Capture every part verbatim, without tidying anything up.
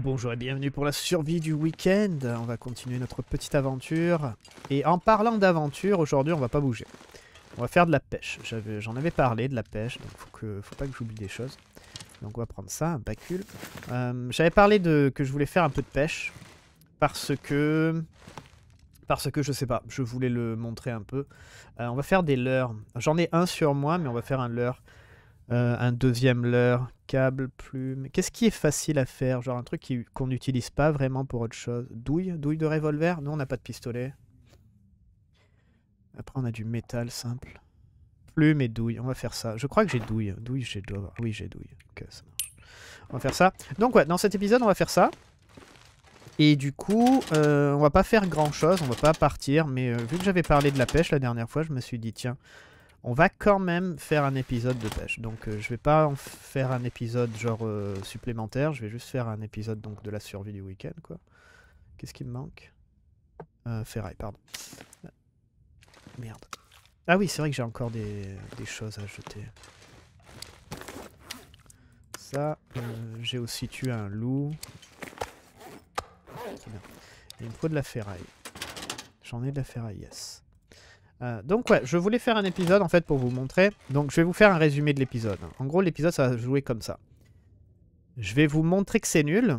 Bonjour et bienvenue pour la survie du week-end. On va continuer notre petite aventure. Et en parlant d'aventure, aujourd'hui on va pas bouger. On va faire de la pêche. J'en avais parlé de la pêche, donc faut, que, faut pas que j'oublie des choses. Donc on va prendre ça, un bacule. Euh, J'avais parlé de que je voulais faire un peu de pêche. Parce que... Parce que je sais pas, je voulais le montrer un peu. Euh, on va faire des leurres. J'en ai un sur moi, mais on va faire un leurre. Euh, un deuxième leurre, câble, plume. Qu'est-ce qui est facile à faire? Genre un truc qu'on n'utilise pas vraiment pour autre chose. Douille, douille de revolver. Nous, on n'a pas de pistolet. Après, on a du métal simple. Plume et douille. On va faire ça. Je crois que j'ai douille. Douille, j'ai douille. Oui, j'ai douille. Ok, ça marche. On va faire ça. Donc, ouais, dans cet épisode, on va faire ça. Et du coup, euh, on va pas faire grand-chose. On va pas partir. Mais euh, vu que j'avais parlé de la pêche la dernière fois, je me suis dit, tiens... On va quand même faire un épisode de pêche, donc euh, je vais pas en faire un épisode genre euh, supplémentaire, je vais juste faire un épisode donc de la survie du week-end quoi. Qu'est-ce qui me manque? euh, Ferraille, pardon. Merde. Ah oui, c'est vrai que j'ai encore des, des choses à jeter. Ça, euh, j'ai aussi tué un loup. Il me faut de la ferraille. J'en ai de la ferraille, yes. Euh, donc ouais, je voulais faire un épisode en fait pour vous montrer. Donc je vais vous faire un résumé de l'épisode. En gros, l'épisode ça va jouer comme ça. Je vais vous montrer que c'est nul.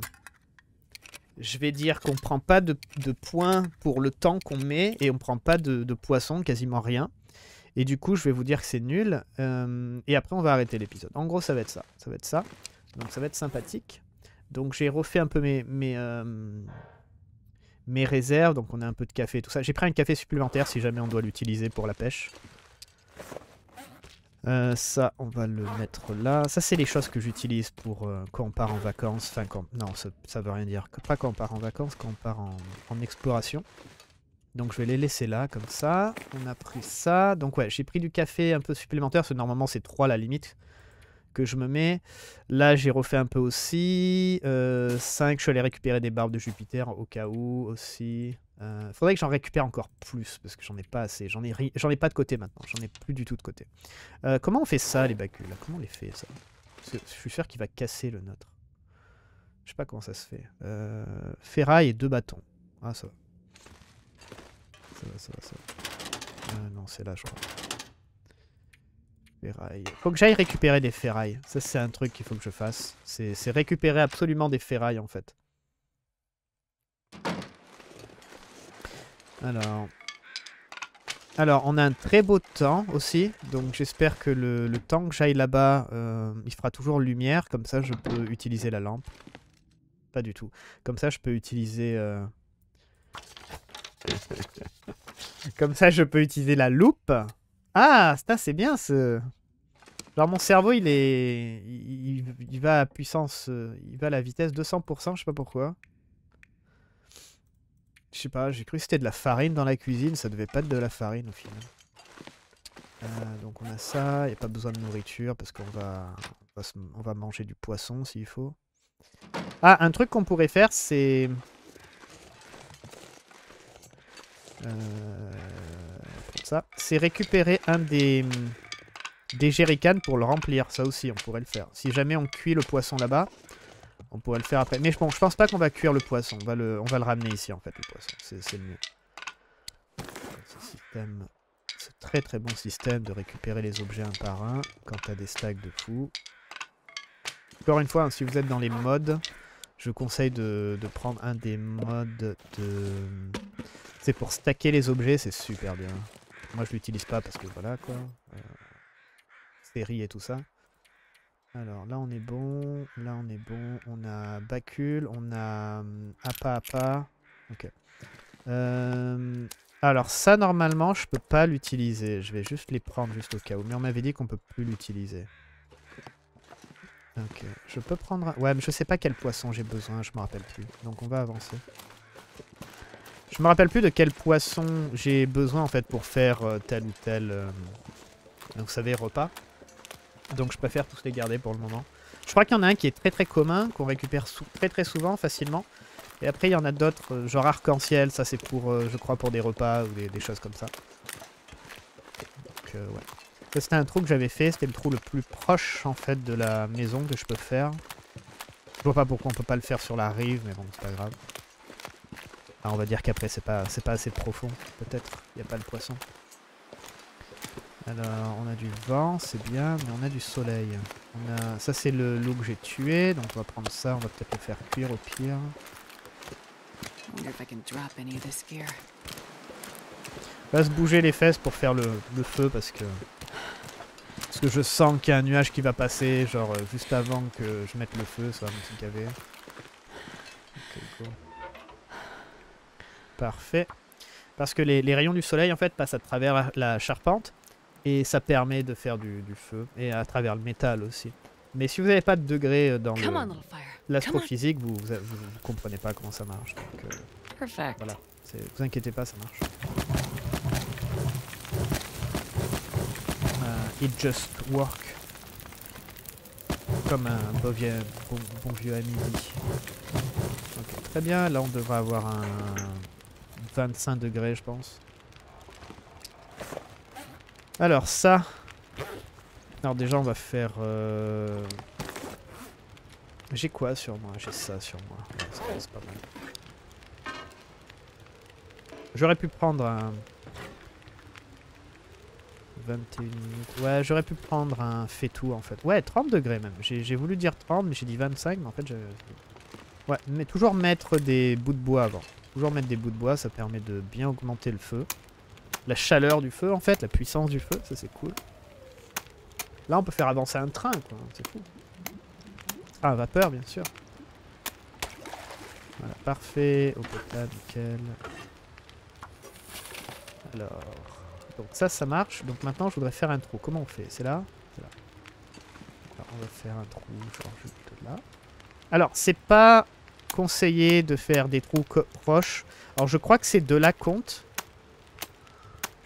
Je vais dire qu'on prend pas de, de points pour le temps qu'on met. Et on prend pas de, de poisson, quasiment rien. Et du coup je vais vous dire que c'est nul. euh, Et après on va arrêter l'épisode. En gros ça va être ça, ça va être ça. Donc ça va être sympathique. Donc j'ai refait un peu mes... mes euh... mes réserves, donc on a un peu de café et tout ça. J'ai pris un café supplémentaire si jamais on doit l'utiliser pour la pêche. Euh, ça, on va le mettre là. Ça, c'est les choses que j'utilise pour euh, quand on part en vacances. Enfin, quand... non, ça, ça veut rien dire. Pas quand on part en vacances, quand on part en, en exploration. Donc, je vais les laisser là, comme ça. On a pris ça. Donc, ouais, j'ai pris du café un peu supplémentaire, parce que normalement, c'est trois la limite que je me mets. Là j'ai refait un peu aussi. Euh, cinq, je suis allé récupérer des barbes de Jupiter au cas où aussi. Euh, faudrait que j'en récupère encore plus parce que j'en ai pas assez. J'en ai, ri... ai pas de côté maintenant. J'en ai plus du tout de côté. Euh, comment on fait ça les bacules? Comment on les fait ça? Parce que je suis sûr qu'il va casser le nôtre. Je sais pas comment ça se fait. Euh, ferraille et deux bâtons. Ah ça va. Ça va, ça va, ça va. Euh, non c'est là je crois. Ferraille. Faut que j'aille récupérer des ferrailles. Ça, c'est un truc qu'il faut que je fasse. C'est récupérer absolument des ferrailles, en fait. Alors... Alors, on a un très beau temps, aussi. Donc, j'espère que le, le temps que j'aille là-bas, euh, il fera toujours lumière. Comme ça, je peux utiliser la lampe. Pas du tout. Comme ça, je peux utiliser... Euh... Comme ça, je peux utiliser la loupe. Ah, ça c'est bien ce... Genre mon cerveau il est... Il, il va à puissance... Il va à la vitesse deux cents pour cent, je sais pas pourquoi. Je sais pas, j'ai cru que c'était de la farine dans la cuisine, ça devait pas être de la farine au final. Euh, donc on a ça, il n'y a pas besoin de nourriture parce qu'on va... On va, se... on va manger du poisson s'il faut. Ah, un truc qu'on pourrait faire c'est... Euh... ça, c'est récupérer un des, des jerrycans pour le remplir. Ça aussi, on pourrait le faire. Si jamais on cuit le poisson là-bas, on pourrait le faire après. Mais bon, je pense pas qu'on va cuire le poisson. On va le, on va le ramener ici, en fait, le poisson. C'est le mieux. Ce système, ce très très bon système de récupérer les objets un par un quand t'as des stacks de fou. Encore une fois, hein, si vous êtes dans les modes, je conseille de, de prendre un des modes de... C'est pour stacker les objets, c'est super bien. Moi je l'utilise pas parce que voilà quoi, euh, série et tout ça. Alors là on est bon, là on est bon, on a Bacule, on a um, Appa Appa. Ok. Euh, alors ça normalement je peux pas l'utiliser, je vais juste les prendre juste au cas où. Mais on m'avait dit qu'on peut plus l'utiliser. Ok, je peux prendre... Ouais mais je sais pas quel poisson j'ai besoin, je me rappelle plus. Donc on va avancer. Je me rappelle plus de quel poisson j'ai besoin en fait pour faire euh, tel ou tel, euh, vous savez, repas. Donc je préfère tous les garder pour le moment. Je crois qu'il y en a un qui est très très commun, qu'on récupère très très souvent, facilement. Et après il y en a d'autres, euh, genre arc-en-ciel, ça c'est pour, euh, je crois, pour des repas ou des, des choses comme ça. Donc euh, ouais. Ça c'était un trou que j'avais fait, c'était le trou le plus proche en fait de la maison que je peux faire. Je vois pas pourquoi on peut pas le faire sur la rive, mais bon, c'est pas grave. Ah, on va dire qu'après c'est pas c'est pas assez profond, peut-être. Il n'y a pas le poisson. Alors, on a du vent, c'est bien, mais on a du soleil. On a... Ça, c'est le loup que j'ai tué, donc on va prendre ça, on va peut-être le faire cuire au pire. On va se bouger les fesses pour faire le, le feu, parce que... Parce que je sens qu'il y a un nuage qui va passer, genre juste avant que je mette le feu, ça va me caver. Okay, go. Parfait. Parce que les, les rayons du soleil, en fait, passent à travers la, la charpente. Et ça permet de faire du, du feu, et à travers le métal aussi. Mais si vous n'avez pas de degré dans l'astrophysique, vous ne comprenez pas comment ça marche. Donc, euh, voilà. Vous inquiétez pas, ça marche. Uh, it just work. Comme un bon vieux, bon, bon vieux ami dit. Okay, très bien, là on devrait avoir un vingt-cinq degrés je pense. Alors ça, alors déjà on va faire, euh... j'ai quoi sur moi? J'ai ça sur moi, ouais, c'est pas mal. J'aurais pu prendre un vingt et une minutes, ouais j'aurais pu prendre un faitout en fait, ouais trente degrés même, j'ai voulu dire trente mais j'ai dit vingt-cinq mais en fait j'avais... Ouais mais toujours mettre des bouts de bois avant, toujours mettre des bouts de bois, ça permet de bien augmenter le feu. La chaleur du feu en fait, la puissance du feu, ça c'est cool. Là on peut faire avancer un train quoi, c'est fou. Ah, à vapeur bien sûr. Voilà, parfait, au potable, nickel. Alors, donc ça, ça marche. Donc maintenant je voudrais faire un trou, comment on fait? C'est là, c'est là. Alors, on va faire un trou, genre juste là. Alors, c'est pas conseillé de faire des trous proches. Alors je crois que ces deux-là comptent.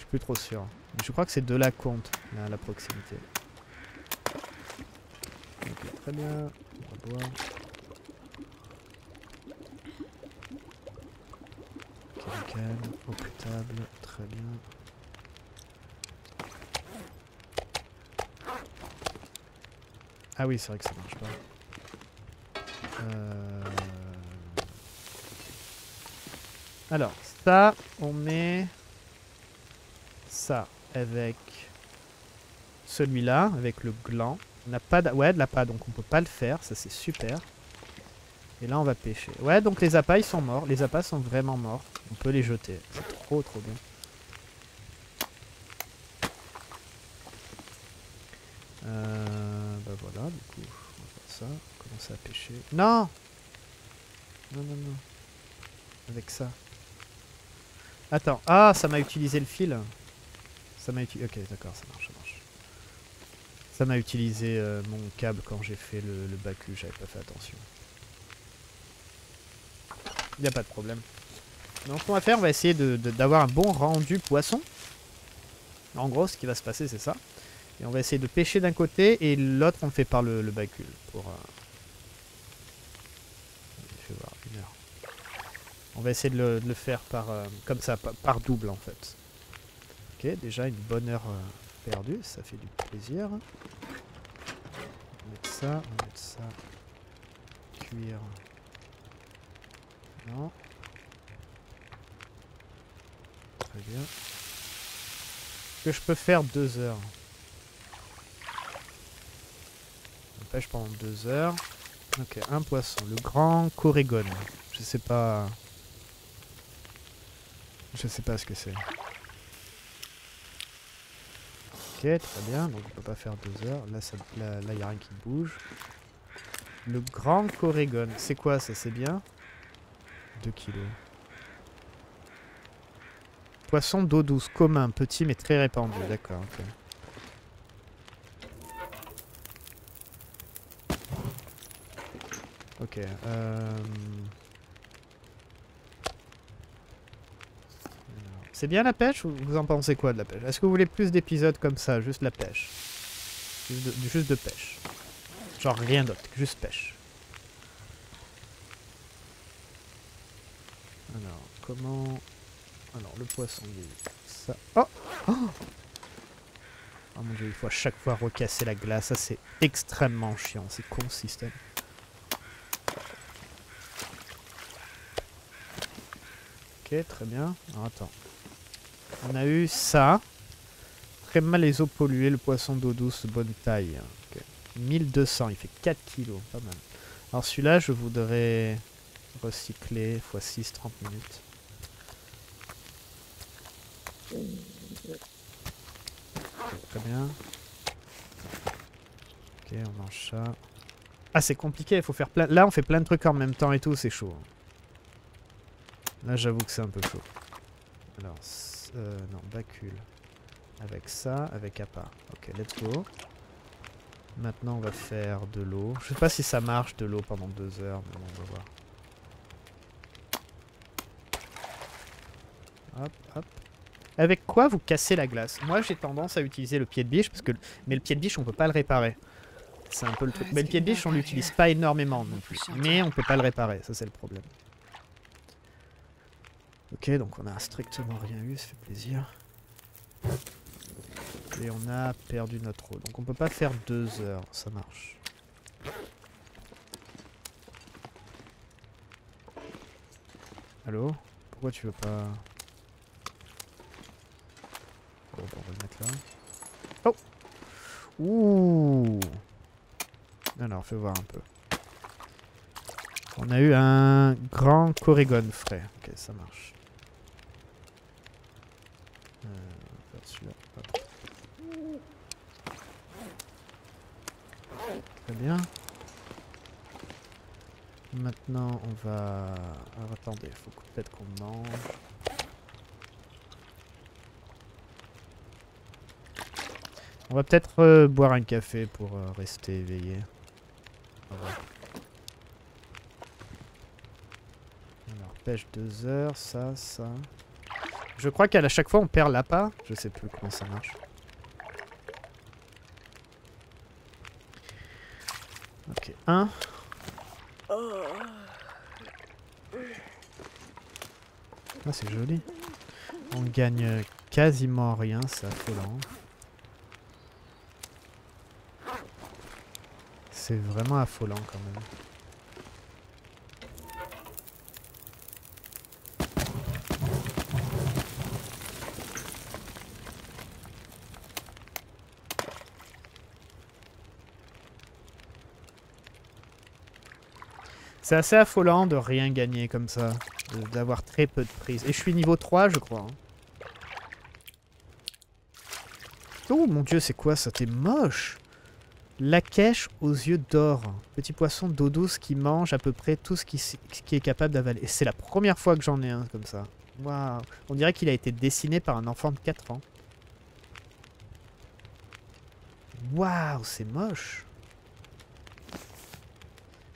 Plus trop sûr. Je crois que c'est de la compte, là, à la proximité. Okay, très bien. On va boire. Okay, au potable, très bien. Ah oui, c'est vrai que ça marche pas. Euh... Alors, ça, on met... ça avec celui-là, avec le gland. On n'a pas de... Ouais, de l'appât, donc on peut pas le faire, ça c'est super. Et là on va pêcher. Ouais, donc les appâts ils sont morts, les appâts sont vraiment morts. On peut les jeter, c'est trop trop bien. Euh, bah voilà, du coup, on va faire ça, commencer à pêcher. Non! Non, non, non. Avec ça. Attends, ah, ça m'a utilisé le fil. Ça m'a utilisé... Ok, d'accord, ça marche, ça marche. Ça m'a utilisé euh, mon câble quand j'ai fait le, le bacu, j'avais pas fait attention. Il n'y a pas de problème. Donc ce qu'on va faire, on va essayer de, de, d'avoir un bon rendu poisson. En gros, ce qui va se passer, c'est ça. Et on va essayer de pêcher d'un côté, et l'autre, on le fait par le, le bacu. Pour, euh... je vais voir, une heure. On va essayer de le, de le faire par, euh, comme ça, par, par double, en fait. Okay, déjà une bonne heure perdue, ça fait du plaisir. On met ça, on met ça. Cuire. Non. Très bien. Est-ce que je peux faire deux heures? On pêche pendant deux heures. Ok, un poisson, le grand corégone. Je sais pas. Je sais pas ce que c'est. Ok, très bien, donc on peut pas faire deux heures. Là, ça, là, là, y a rien qui bouge. Le grand corégone, c'est quoi ça? C'est bien. deux kilos. Poisson d'eau douce, commun, petit mais très répandu. D'accord, ok. Ok, euh... c'est bien la pêche ou vous en pensez quoi de la pêche? Est-ce que vous voulez plus d'épisodes comme ça? Juste la pêche. Juste de, juste de pêche. Genre rien d'autre, juste pêche. Alors, comment... Alors, le poisson, il est ça... Oh, oh, oh mon dieu, il faut à chaque fois recasser la glace. Ça, c'est extrêmement chiant. C'est consistant. Ok, très bien. Alors, attends. On a eu ça. Très mal les eaux polluées, le poisson d'eau douce, bonne taille. Okay. mille deux cents, il fait quatre kilos, pas mal. Alors celui-là, je voudrais recycler fois six, trente minutes. Très bien. Ok, on mange ça. Ah, c'est compliqué, il faut faire plein... Là, on fait plein de trucs en même temps et tout, c'est chaud. Là, j'avoue que c'est un peu chaud. Alors, euh, non, bascule. Avec ça, avec appât. Ok, let's go. Maintenant, on va faire de l'eau. Je sais pas si ça marche, de l'eau pendant deux heures, mais bon, on va voir. Hop, hop. Avec quoi vous cassez la glace? Moi, j'ai tendance à utiliser le pied de biche, parce que... mais le pied de biche, on peut pas le réparer. C'est un peu le truc. Mais le pied de biche, on l'utilise pas énormément non plus. Mais on peut pas le réparer, ça c'est le problème. Ok, donc on a strictement rien eu, ça fait plaisir. Et on a perdu notre eau. Donc on peut pas faire deux heures, ça marche. Allô? Pourquoi tu veux pas... Bon, on va le mettre là. Oh! Ouh! Alors, fais voir un peu. On a eu un grand corrigone frais. Ok, ça marche. Euh, on va faire celui-là. Hop. Très bien. Maintenant, on va... Alors, attendez, il faut peut-être qu'on mange. On va peut-être euh, boire un café pour euh, rester éveillé. Alors, pêche deux heures, ça, ça. Je crois qu'à chaque fois on perd l'appât. Je sais plus comment ça marche. Ok, un. Ah, c'est joli. On gagne quasiment rien, c'est affolant. C'est vraiment affolant quand même. C'est assez affolant de rien gagner comme ça. D'avoir très peu de prises. Et je suis niveau trois je crois. Oh mon dieu, c'est quoi ça? T'es moche! La quêche aux yeux d'or. Petit poisson d'eau douce qui mange à peu près tout ce qui, qui est capable d'avaler. C'est la première fois que j'en ai un comme ça. Waouh. On dirait qu'il a été dessiné par un enfant de quatre ans. Waouh, c'est moche.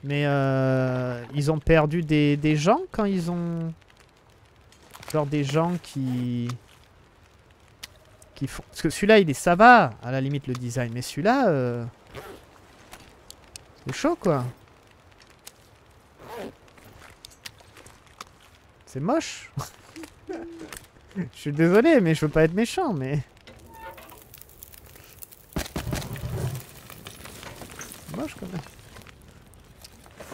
Mais euh, ils ont perdu des, des gens quand ils ont... Genre des gens qui... qui font... Parce que celui-là, il est ça va, à la limite, le design. Mais celui-là... Euh... C'est chaud quoi. C'est moche. Je suis désolé mais je veux pas être méchant mais... Moche quand même.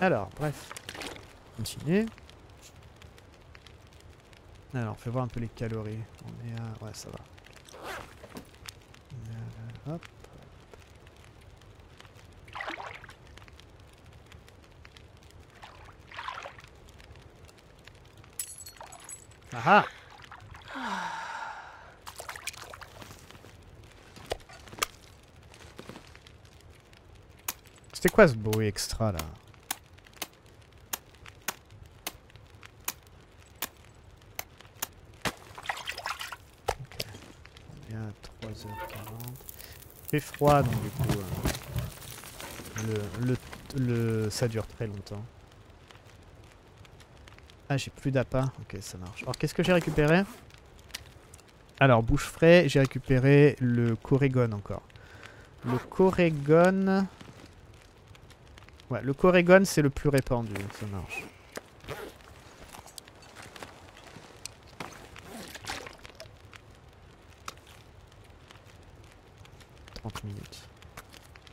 Alors bref. Continue. Alors fais voir un peu les calories. On est à... Ouais ça va. Euh, hop. Ah ah. C'était quoi ce bruit extra là? Ok. On est à trois heures quarante. Il fait froid donc du coup euh, le, le, le, ça dure très longtemps. Ah, j'ai plus d'appât. Ok, ça marche. Alors, qu'est-ce que j'ai récupéré? Alors, bouche frais, j'ai récupéré le corrigone encore. Le corrigone... Ouais, le corrigone, c'est le plus répandu. Ça marche. trente minutes.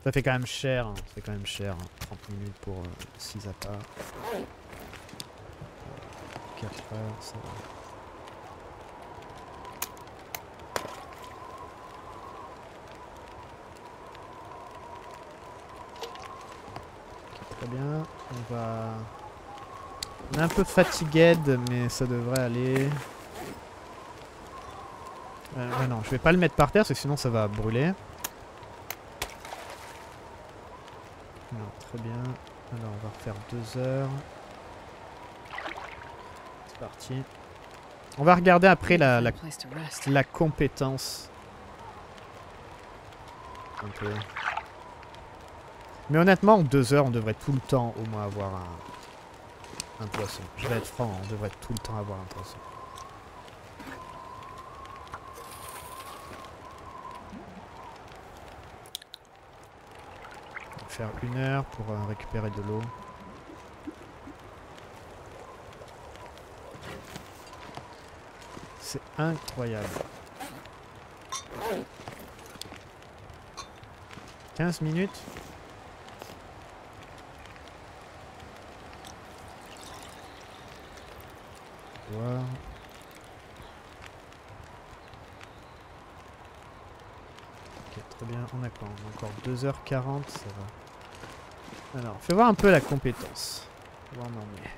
Ça fait quand même cher. Hein. Ça fait quand même cher. Hein. trente minutes pour euh, six appâts. quatre heures, ça va. Très bien, on va... On est un peu fatigué, mais ça devrait aller. Euh, non, je vais pas le mettre par terre, parce que sinon ça va brûler. Non, très bien. Alors on va refaire deux heures. C'est parti. On va regarder après la, la, la compétence. Okay. Mais honnêtement, en deux heures, on devrait tout le temps au moins avoir un, un poisson. Je vais être franc, on devrait tout le temps avoir un poisson. On va faire une heure pour euh, récupérer de l'eau. C'est incroyable. quinze minutes. Wow. Ok, très bien. On a quoi? On a encore deux heures quarante, ça va. Alors, fais voir un peu la compétence. Voir non, mais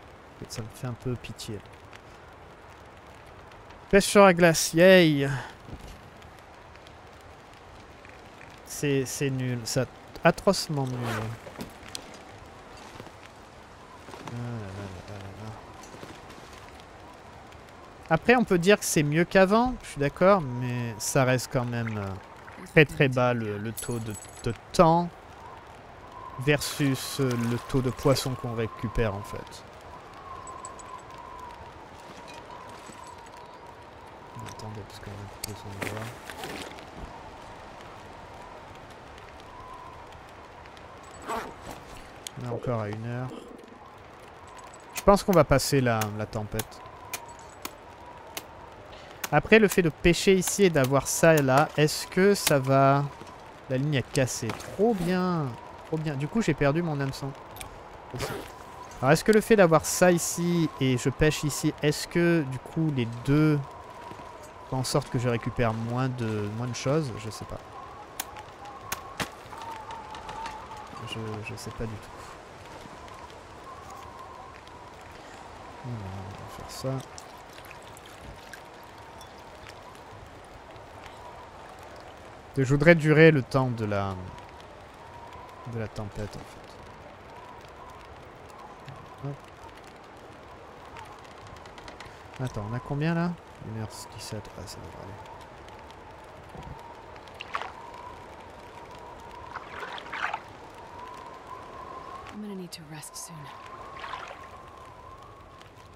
ça me fait un peu pitié. Pêche sur la glace, yay! C'est nul, c'est atrocement nul. Après, on peut dire que c'est mieux qu'avant, je suis d'accord, mais ça reste quand même très très bas le, le taux de, de temps versus le taux de poisson qu'on récupère en fait. Attendez, parce qu'on a plus besoin de voir. On est encore à une heure. Je pense qu'on va passer la, la tempête. Après, le fait de pêcher ici et d'avoir ça et là, est-ce que ça va... La ligne a cassé. Trop bien. Trop bien. Du coup, j'ai perdu mon hameçon. Alors, est-ce que le fait d'avoir ça ici et je pêche ici, est-ce que, du coup, les deux font en sorte que je récupère moins de, moins de choses? Je sais pas. Je, je sais pas du tout. On va faire ça. Je voudrais durer le temps de la de la tempête en fait. Hop. Attends, on a combien là? une heure dix-sept, ah ça devrait aller.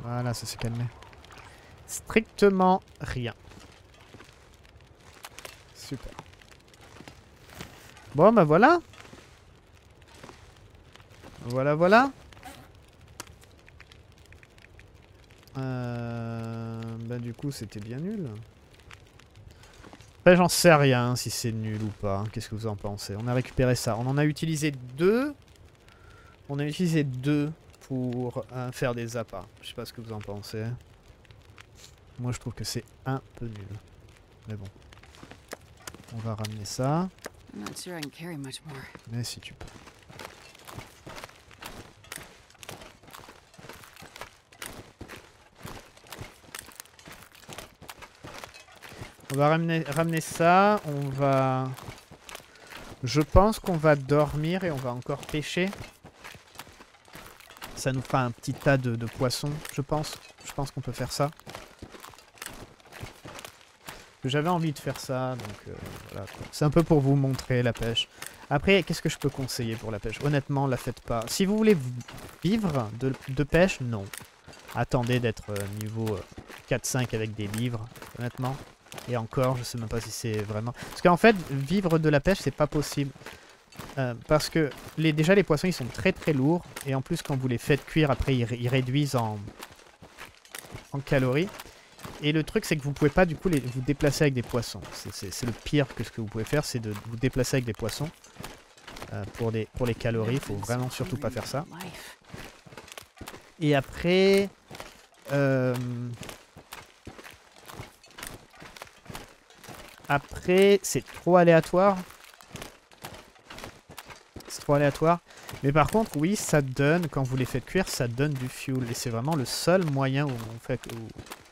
Voilà, ça s'est calmé. Strictement rien. Super. Bon, bah voilà. Voilà, voilà. Euh, bah du coup, c'était bien nul. Après, j'en sais rien si c'est nul ou pas. Qu'est-ce que vous en pensez? On a récupéré ça. On en a utilisé deux. On a utilisé deux pour euh, faire des appâts. Je sais pas ce que vous en pensez. Moi, je trouve que c'est un peu nul. Mais bon. On va ramener ça. Mais si tu peux. On va ramener, ramener ça. On va... Je pense qu'on va dormir et on va encore pêcher. Ça nous fera un petit tas de, de poissons, je pense. Je pense qu'on peut faire ça. J'avais envie de faire ça, donc euh, voilà. C'est un peu pour vous montrer la pêche. Après, qu'est-ce que je peux conseiller pour la pêche? Honnêtement, la faites pas. Si vous voulez vivre de, de pêche, non. Attendez d'être niveau quatre cinq avec des livres, honnêtement. Et encore, je sais même pas si c'est vraiment... Parce qu'en fait, vivre de la pêche, c'est pas possible. Euh, parce que les, déjà les poissons ils sont très très lourds et en plus quand vous les faites cuire après ils, ils réduisent en, en calories et le truc c'est que vous pouvez pas du coup les, vous déplacer avec des poissons. C'est le pire que ce que vous pouvez faire, c'est de vous déplacer avec des poissons euh, pour, les, pour les calories. Faut vraiment surtout pas faire ça. Et après euh, après c'est trop aléatoire. aléatoire Mais par contre, oui, ça donne, quand vous les faites cuire, ça donne du fuel. Et c'est vraiment le seul moyen où vous, faites, où,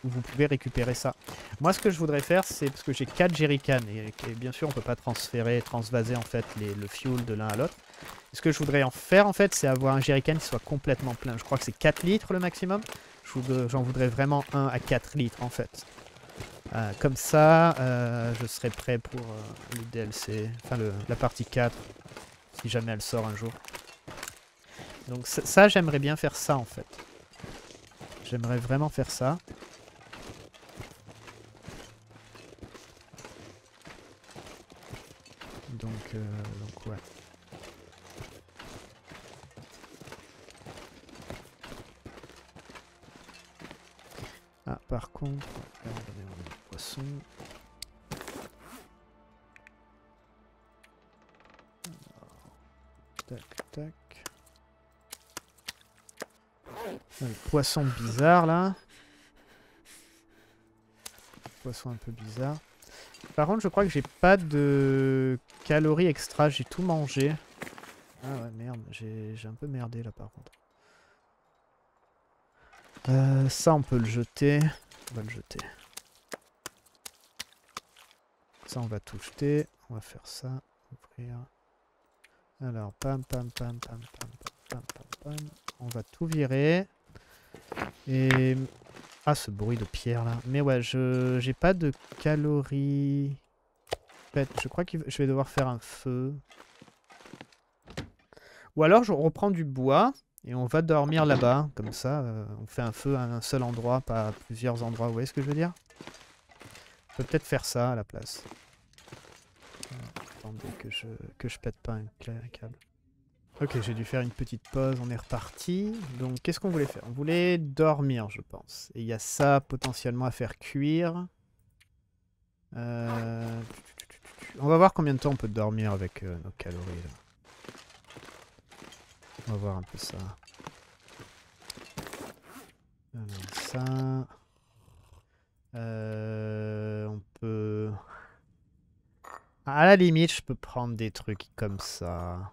où vous pouvez récupérer ça. Moi, ce que je voudrais faire, c'est, parce que j'ai quatre jerrycans, et, et bien sûr, on ne peut pas transférer, transvaser en fait les, le fuel de l'un à l'autre. Ce que je voudrais en faire, en fait, c'est avoir un jerrycan qui soit complètement plein. Je crois que c'est quatre litres le maximum. J'en voudrais vraiment un à quatre litres, en fait. Euh, comme ça, euh, je serai prêt pour euh, le D L C, enfin le, la partie quatre, si jamais elle sort un jour. Donc ça, ça j'aimerais bien faire ça, en fait. J'aimerais vraiment faire ça. Donc, euh, donc ouais. Ah, par contre, là, on va donner un poisson. Alors, tac, tac. Ah, le poisson bizarre, là. Le poisson un peu bizarre. Par contre, je crois que j'ai pas de calories extra. J'ai tout mangé. Ah ouais, merde. J'ai un peu merdé, là, par contre. Euh, ça on peut le jeter, on va le jeter. Ça on va tout jeter, on va faire ça, ouvrir. Alors pam pam pam pam pam pam pam pam, on va tout virer. Et ah ce bruit de pierre là. Mais ouais, je j'ai pas de calories. Je crois que je vais devoir faire un feu. Ou alors je reprends du bois. Et on va dormir là-bas, comme ça, euh, on fait un feu à un seul endroit, pas à plusieurs endroits, vous voyez ce que je veux dire? On peut peut-être faire ça à la place. Euh, attendez que je, que je pète pas un câble. Ok, j'ai dû faire une petite pause, on est reparti. Donc qu'est-ce qu'on voulait faire? On voulait dormir, je pense. Et il y a ça potentiellement à faire cuire. Euh... On va voir combien de temps on peut dormir avec euh, nos calories là. On va voir un peu ça. Alors ça... Euh, on peut... À la limite, je peux prendre des trucs comme ça.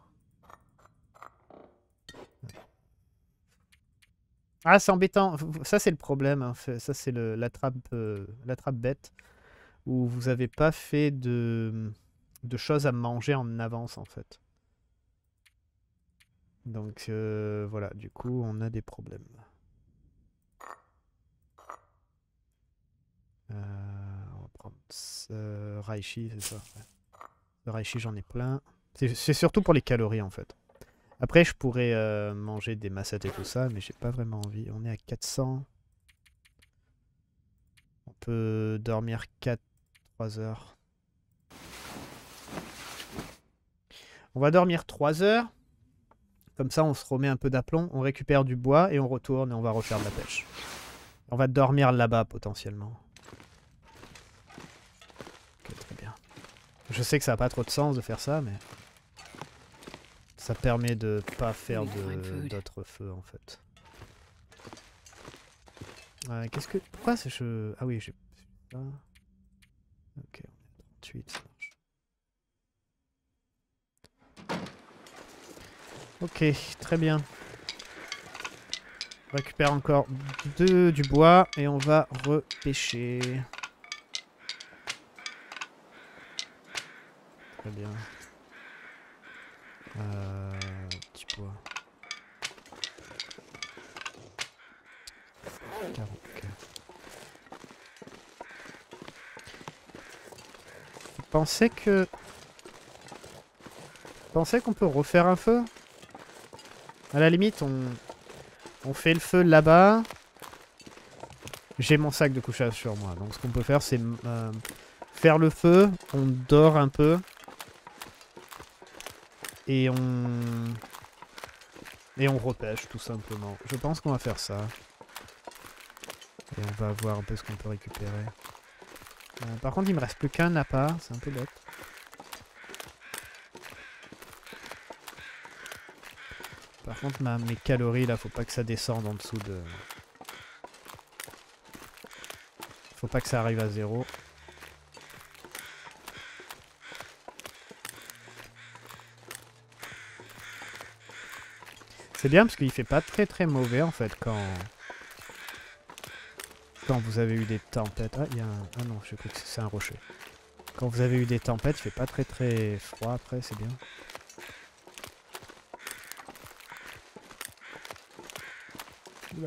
Ah, c'est embêtant. Ça, c'est le problème. Hein. Ça, c'est la trappe, euh, la trappe bête. Où vous n'avez pas fait de, de choses à manger en avance, en fait. Donc euh, voilà, du coup on a des problèmes. Euh, on va prendre ce Reishi, c'est ça. Ouais. Le Reishi j'en ai plein. C'est surtout pour les calories en fait. Après je pourrais euh, manger des massettes et tout ça, mais j'ai pas vraiment envie. On est à quatre cents. On peut dormir trois heures. On va dormir trois heures. Comme ça, on se remet un peu d'aplomb, on récupère du bois et on retourne et on va refaire de la pêche. On va dormir là-bas, potentiellement. Ok, très bien. Je sais que ça n'a pas trop de sens de faire ça, mais... Ça permet de pas faire d'autres feux, en fait. Euh, Qu'est-ce que... Pourquoi c'est je... Ah oui, j'ai... Ah. Ok, on est trente-huit, ça marche. Ok, très bien. On récupère encore deux du bois et on va repêcher. Très bien. Euh, petit bois. quarante. Vous pensez que... Vous pensez qu'on peut refaire un feu ? À la limite, on, on fait le feu là-bas. J'ai mon sac de couchage sur moi. Donc ce qu'on peut faire, c'est euh, faire le feu. On dort un peu. Et on... Et on repêche, tout simplement. Je pense qu'on va faire ça. Et on va voir un peu ce qu'on peut récupérer. Euh, par contre, il me reste plus qu'un appât. C'est un peu bête. Par contre, ma, mes calories, là, faut pas que ça descende en dessous de... Faut pas que ça arrive à zéro. C'est bien parce qu'il fait pas très très mauvais en fait quand... Quand vous avez eu des tempêtes... Ah, il y a un... Ah non, je crois que c'est un rocher. Quand vous avez eu des tempêtes, il fait pas très très froid après, c'est bien.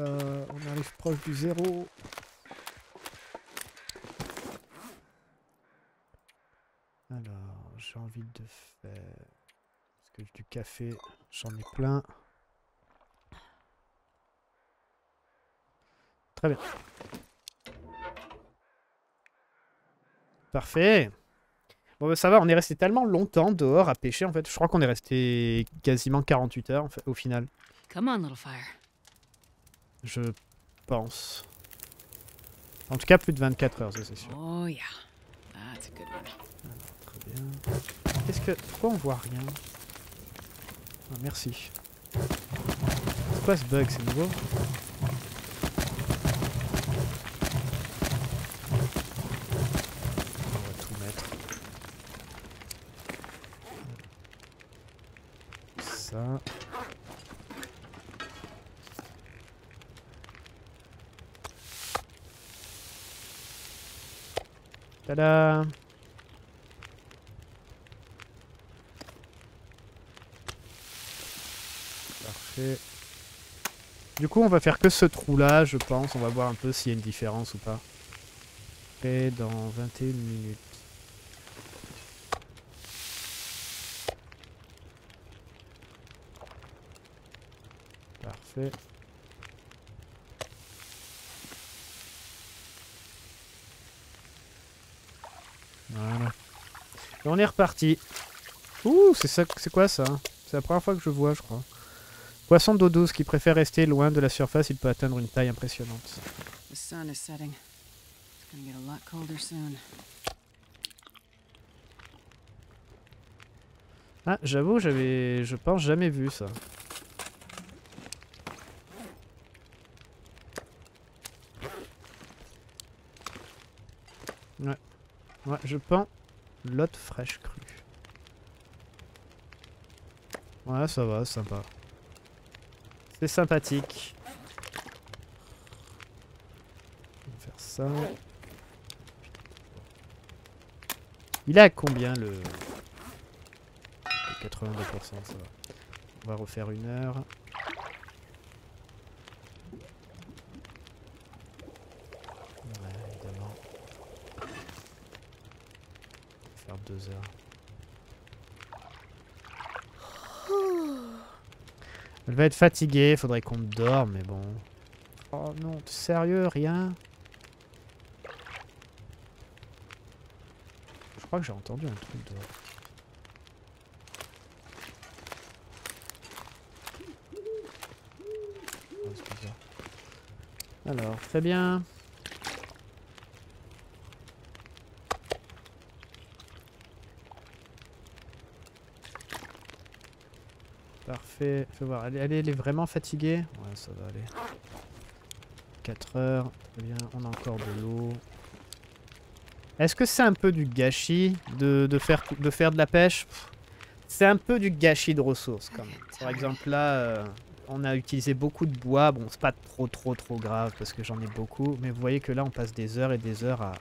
Là, on arrive proche du zéro. Alors, j'ai envie de faire... Parce que du café, j'en ai plein. Très bien. Parfait. Bon bah ça va, on est resté tellement longtemps dehors à pêcher en fait. Je crois qu'on est resté quasiment quarante-huit heures en fait, au final. Come on, little fire. Je pense. En tout cas, plus de vingt-quatre heures, ça c'est sûr. Oh yeah. That's a good one. Alors, très bien. Qu'est-ce que... Pourquoi on voit rien? Oh, merci. C'est quoi ce bug? C'est nouveau? Tada! Parfait. Du coup, on va faire que ce trou là, je pense. On va voir un peu s'il y a une différence ou pas. Et dans vingt et une minutes. Parfait. Voilà. Et on est reparti. Ouh, c'est quoi ça? C'est la première fois que je vois, je crois. Poisson d'eau douce qui préfère rester loin de la surface, il peut atteindre une taille impressionnante. Ah, j'avoue, j'avais, je pense, jamais vu ça. Ouais. Ouais, je pends l'autre fraîche crue. Ouais, ça va, sympa. C'est sympathique. On va faire ça. Il a combien le... le quatre-vingt-deux pour cent, ça va. On va refaire une heure. Deux heures. Elle va être fatiguée, faudrait qu'on dorme, mais bon. Oh non, sérieux, rien. Je crois que j'ai entendu un truc dehors. Oh, c'est bizarre. Alors, très bien. Parfait, fais voir. Elle, elle est vraiment fatiguée? Ouais, ça va aller. quatre heures, très bien, on a encore de l'eau. Est-ce que c'est un peu du gâchis de, de, faire, de faire de la pêche? C'est un peu du gâchis de ressources quand même. Par exemple là, euh, on a utilisé beaucoup de bois. Bon, c'est pas trop trop trop grave parce que j'en ai beaucoup. Mais vous voyez que là, on passe des heures et des heures à...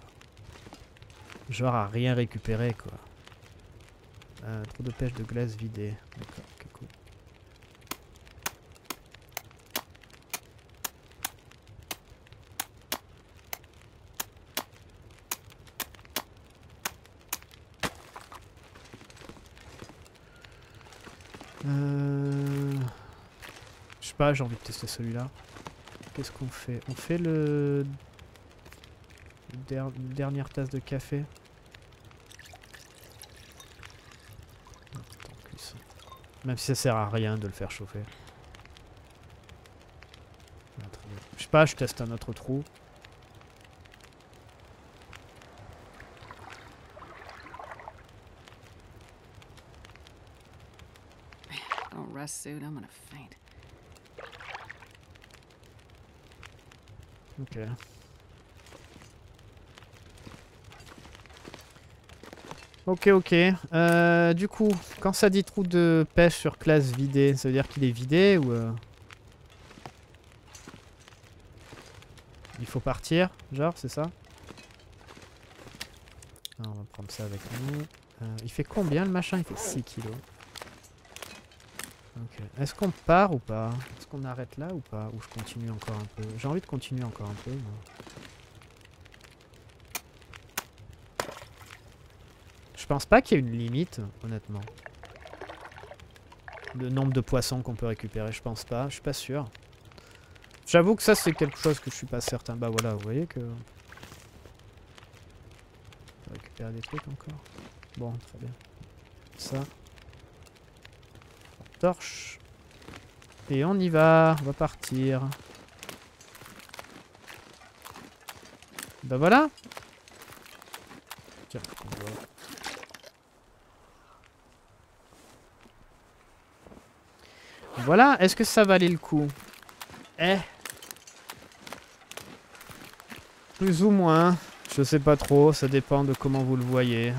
Genre à rien récupérer quoi. Euh, trop de pêche de glace vidée. D'accord. Euh... Je sais pas, j'ai envie de tester celui-là. Qu'est-ce qu'on fait? On fait le... le der... dernière tasse de café. Même si ça sert à rien de le faire chauffer. Je sais pas, je teste un autre trou. Ok. Ok, ok. Euh, du coup, quand ça dit trou de pêche sur classe vidée, ça veut dire qu'il est vidé ou... Euh... Il faut partir, genre, c'est ça? On va prendre ça avec nous. Euh, il fait combien le machin? Il fait six kilos. Okay. Est-ce qu'on part ou pas? Est-ce qu'on arrête là ou pas? Ou je continue encore un peu? J'ai envie de continuer encore un peu. Moi. Je pense pas qu'il y ait une limite, honnêtement. Le nombre de poissons qu'on peut récupérer, je pense pas. Je suis pas sûr. J'avoue que ça, c'est quelque chose que je suis pas certain. Bah voilà, vous voyez que... On peut récupérer des trucs encore. Bon, très bien. Ça... Torche. Et on y va, on va partir. Bah voilà. Tiens, on va. Voilà, est-ce que ça valait le coup? Eh. Plus ou moins, je sais pas trop, ça dépend de comment vous le voyez.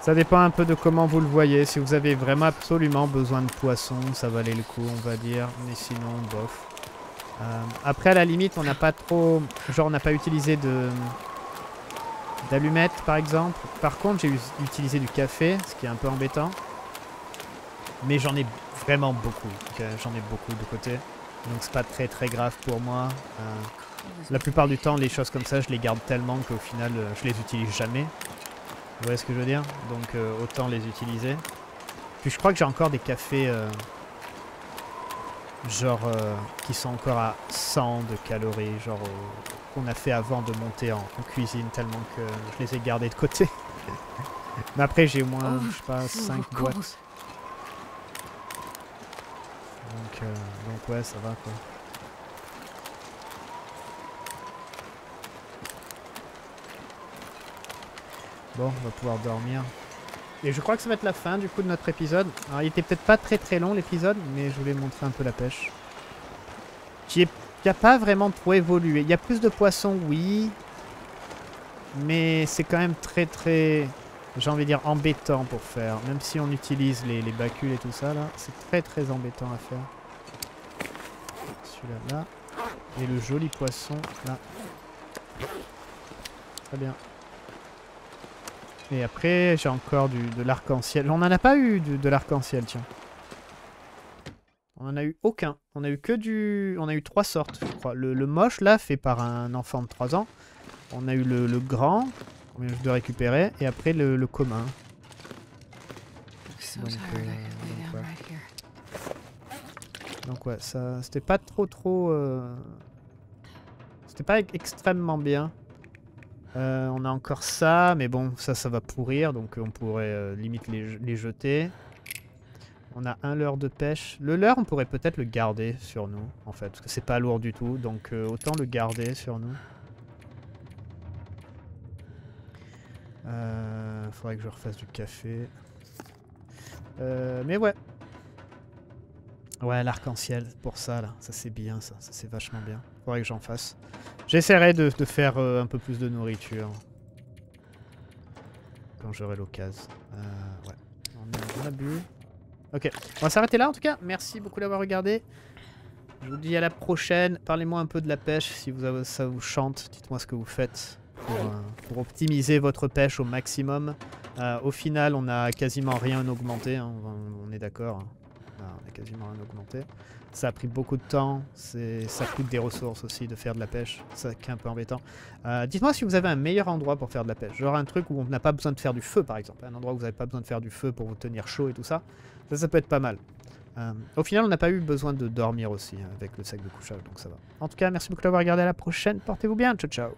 Ça dépend un peu de comment vous le voyez. Si vous avez vraiment absolument besoin de poissons, ça valait le coup, on va dire. Mais sinon, bof. Euh, après, à la limite, on n'a pas trop... Genre, on n'a pas utilisé de... d'allumettes, par exemple. Par contre, j'ai utilisé du café, ce qui est un peu embêtant. Mais j'en ai vraiment beaucoup. J'en ai beaucoup de côté. Donc, c'est pas très, très grave pour moi. Euh, la plupart du temps, les choses comme ça, je les garde tellement qu'au final, je les utilise jamais. Vous voyez ce que je veux dire? Donc euh, autant les utiliser. Puis je crois que j'ai encore des cafés euh, genre euh, qui sont encore à cent de calories, genre euh, qu'on a fait avant de monter en, en cuisine, tellement que je les ai gardés de côté. Mais après j'ai au moins, je sais pas, cinq boîtes. Donc, euh, donc ouais, ça va quoi. Bon, on va pouvoir dormir. Et je crois que ça va être la fin du coup de notre épisode. Alors il était peut-être pas très très long l'épisode, mais je voulais montrer un peu la pêche. Qui n'a pas vraiment trop évolué. Il y a plus de poissons, oui. Mais c'est quand même très très, j'ai envie de dire, embêtant pour faire. Même si on utilise les, les bacules et tout ça, là, c'est très très embêtant à faire. Celui-là, là. Et le joli poisson, là. Très bien. Et après, j'ai encore du, de l'arc-en-ciel. On n'en a pas eu de, de l'arc-en-ciel, tiens. On n'en a eu aucun. On a eu que du... On a eu trois sortes, je crois. Le, le moche, là, fait par un enfant de trois ans. On a eu le, le grand, qu'on vient de récupérer. Et après, le, le commun. Donc, euh, donc, ouais. Donc, ouais, ça... C'était pas trop, trop... Euh... C'était pas extrêmement bien. Euh, on a encore ça, mais bon, ça, ça va pourrir, donc on pourrait euh, limite les, les jeter. On a un leurre de pêche. Le leurre, on pourrait peut-être le garder sur nous, en fait, parce que c'est pas lourd du tout, donc euh, autant le garder sur nous. Euh, faudrait que je refasse du café. Euh, mais ouais. Ouais, l'arc-en-ciel, pour ça, là, ça c'est bien, ça, ça c'est vachement bien. Faudrait que j'en fasse. J'essaierai de, de faire euh, un peu plus de nourriture. Quand j'aurai l'occasion. Euh, ouais. On a, on a bu. Ok. On va s'arrêter là en tout cas. Merci beaucoup d'avoir regardé. Je vous dis à la prochaine. Parlez-moi un peu de la pêche. Si vous avez, ça vous chante, dites-moi ce que vous faites pour, euh, pour optimiser votre pêche au maximum. Euh, au final, on n'a quasiment rien augmenté. Hein. On, on est d'accord. Hein. On a quasiment rien augmenté. Ça a pris beaucoup de temps, ça coûte des ressources aussi de faire de la pêche, ça qui est un peu embêtant. Euh, Dites-moi si vous avez un meilleur endroit pour faire de la pêche, genre un truc où on n'a pas besoin de faire du feu par exemple, un endroit où vous n'avez pas besoin de faire du feu pour vous tenir chaud et tout ça, ça, ça peut être pas mal. Euh, au final on n'a pas eu besoin de dormir aussi avec le sac de couchage, donc ça va. En tout cas, merci beaucoup d'avoir regardé, à la prochaine, portez-vous bien, ciao ciao.